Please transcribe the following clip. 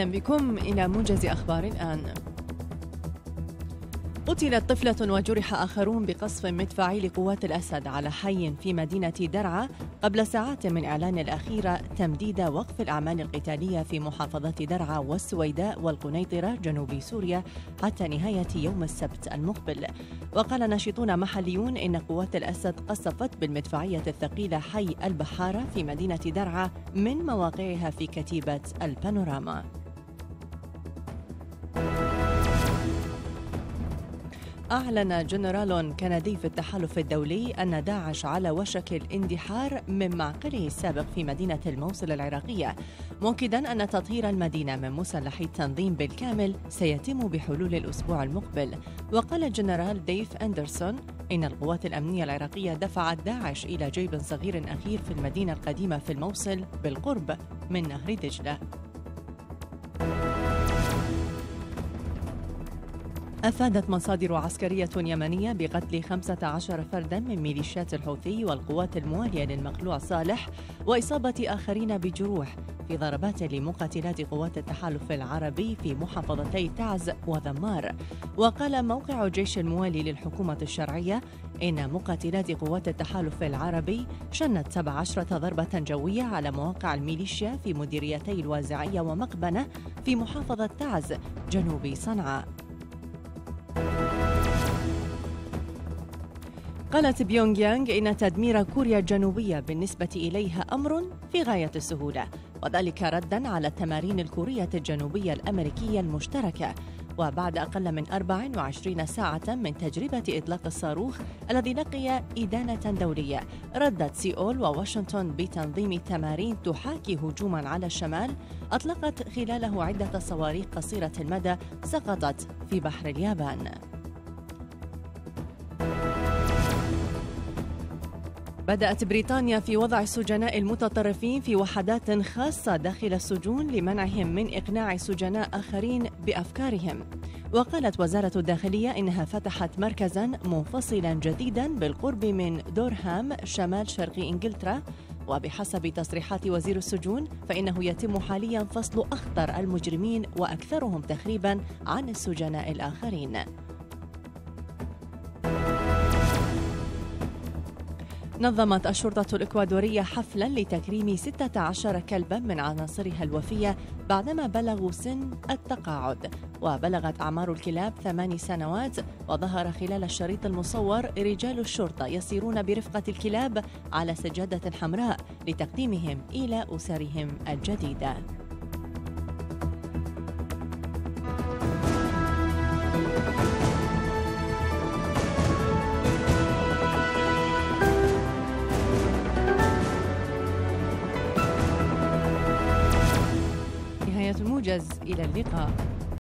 أهلا بكم إلى موجز أخبار الآن. قتلت طفلة وجرح آخرون بقصف مدفعي لقوات الأسد على حي في مدينة درعا قبل ساعات من إعلان الأخيرة تمديد وقف الأعمال القتالية في محافظة درعا والسويداء والقنيطرة جنوب سوريا حتى نهاية يوم السبت المقبل. وقال ناشطون محليون إن قوات الأسد قصفت بالمدفعية الثقيلة حي البحارة في مدينة درعا من مواقعها في كتيبة البانوراما. أعلن جنرال كندي في التحالف الدولي أن داعش على وشك الاندحار من معقله السابق في مدينة الموصل العراقية، مؤكدا أن تطهير المدينة من مسلحي التنظيم بالكامل سيتم بحلول الأسبوع المقبل. وقال الجنرال ديف أندرسون إن القوات الأمنية العراقية دفعت داعش إلى جيب صغير أخير في المدينة القديمة في الموصل بالقرب من نهر دجلة. أفادت مصادر عسكرية يمنية بقتل 15 فرداً من ميليشيات الحوثي والقوات الموالية للمخلوع صالح وإصابة آخرين بجروح في ضربات لمقاتلات قوات التحالف العربي في محافظتي تعز وذمار. وقال موقع الجيش الموالي للحكومة الشرعية إن مقاتلات قوات التحالف العربي شنت 17 ضربة جوية على مواقع الميليشيا في مديريتي الوازعية ومقبنة في محافظة تعز جنوب صنعاء. قالت بيونغيانغ إن تدمير كوريا الجنوبية بالنسبة إليها أمر في غاية السهولة، وذلك رداً على التمارين الكورية الجنوبية الأمريكية المشتركة. وبعد أقل من 24 ساعة من تجربة إطلاق الصاروخ الذي لقي إدانة دولية، ردت سيئول وواشنطن بتنظيم تمارين تحاكي هجوماً على الشمال أطلقت خلاله عدة صواريخ قصيرة المدى سقطت في بحر اليابان. بدأت بريطانيا في وضع السجناء المتطرفين في وحدات خاصة داخل السجون لمنعهم من إقناع سجناء آخرين بأفكارهم. وقالت وزارة الداخلية إنها فتحت مركزاً منفصلاً جديداً بالقرب من دورهام شمال شرق إنجلترا، وبحسب تصريحات وزير السجون فإنه يتم حالياً فصل أخطر المجرمين وأكثرهم تخريباً عن السجناء الآخرين. نظمت الشرطة الإكوادورية حفلاً لتكريم 16 كلباً من عناصرها الوفية بعدما بلغوا سن التقاعد، وبلغت أعمار الكلاب 8 سنوات. وظهر خلال الشريط المصور رجال الشرطة يسيرون برفقة الكلاب على سجادة حمراء لتقديمهم إلى أسرهم الجديدة. الموجز إلى اللقاء.